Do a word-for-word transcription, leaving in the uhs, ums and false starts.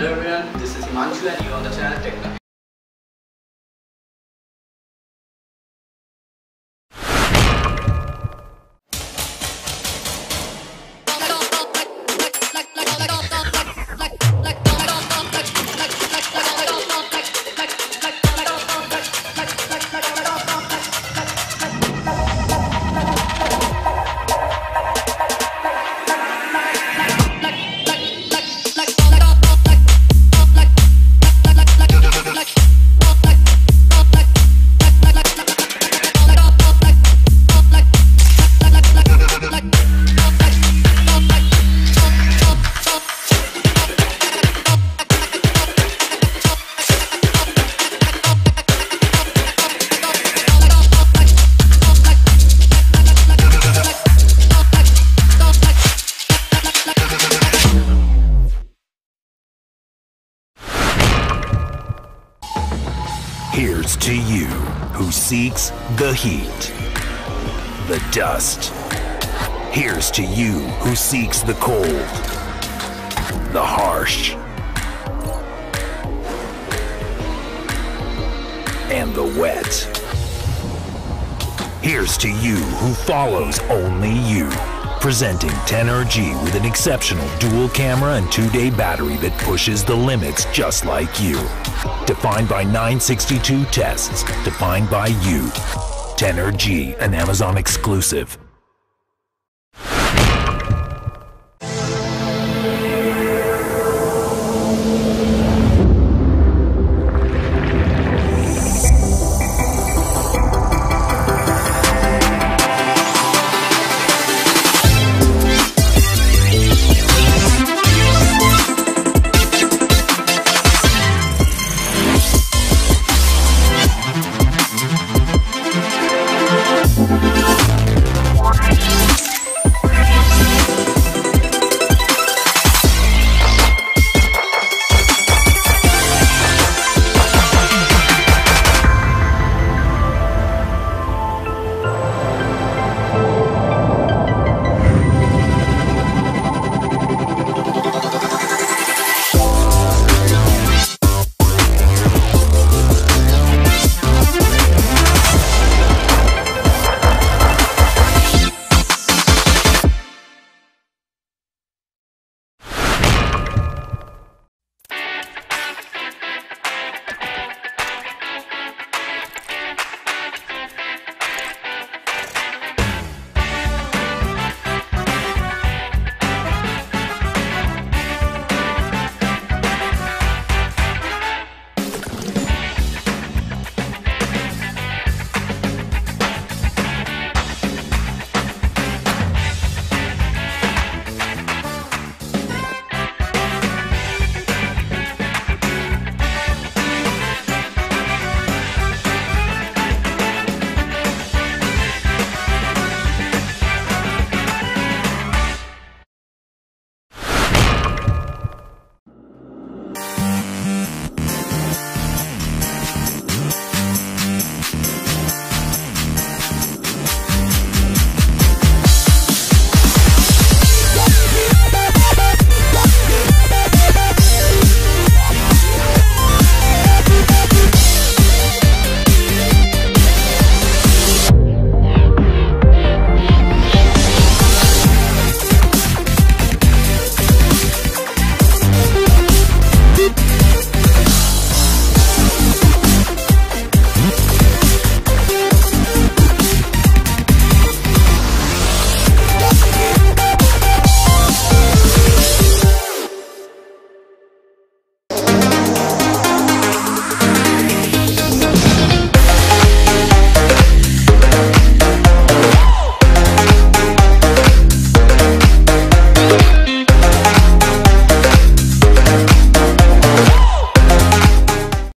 Hello everyone, this is Himanshu and you on the channel Techna. Here's to you who seeks the heat, the dust. Here's to you who seeks the cold, the harsh, and the wet. Here's to you who follows only you. Presenting Tenor G with an exceptional dual camera and two-day battery that pushes the limits just like you. Defined by nine sixty-two tests, defined by you. Tenor G, an Amazon exclusive.